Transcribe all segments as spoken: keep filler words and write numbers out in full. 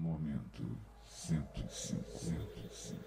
Momento cento e cinquenta e cinco.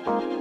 Thank you.